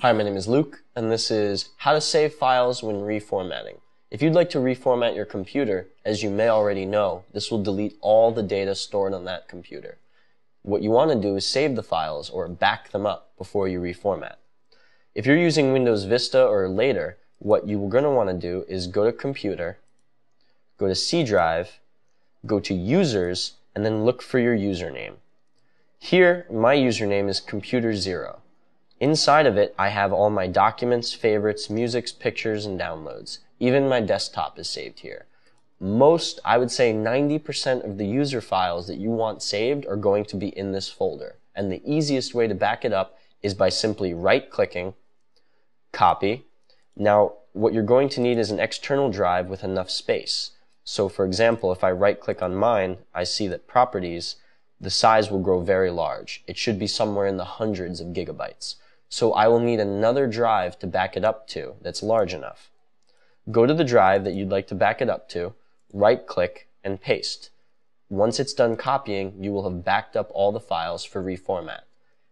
Hi, my name is Luke, and this is how to save files when reformatting. If you'd like to reformat your computer, as you may already know, this will delete all the data stored on that computer. What you want to do is save the files or back them up before you reformat. If you're using Windows Vista or later, what you're going to want to do is go to Computer, go to C Drive, go to Users, and then look for your username. Here, my username is Computer0. Inside of it, I have all my documents, favorites, musics, pictures, and downloads. Even my desktop is saved here. Most, I would say 90% of the user files that you want saved are going to be in this folder. And the easiest way to back it up is by simply right-clicking, copy. Now, what you're going to need is an external drive with enough space. So, for example, if I right-click on mine, I see that properties, the size will grow very large. It should be somewhere in the hundreds of gigabytes. So I will need another drive to back it up to that's large enough. Go to the drive that you'd like to back it up to, right-click, and paste. Once it's done copying, you will have backed up all the files for reformat.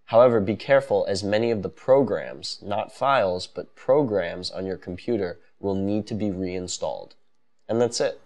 However, be careful, as many of the programs, not files, but programs on your computer will need to be reinstalled. And that's it.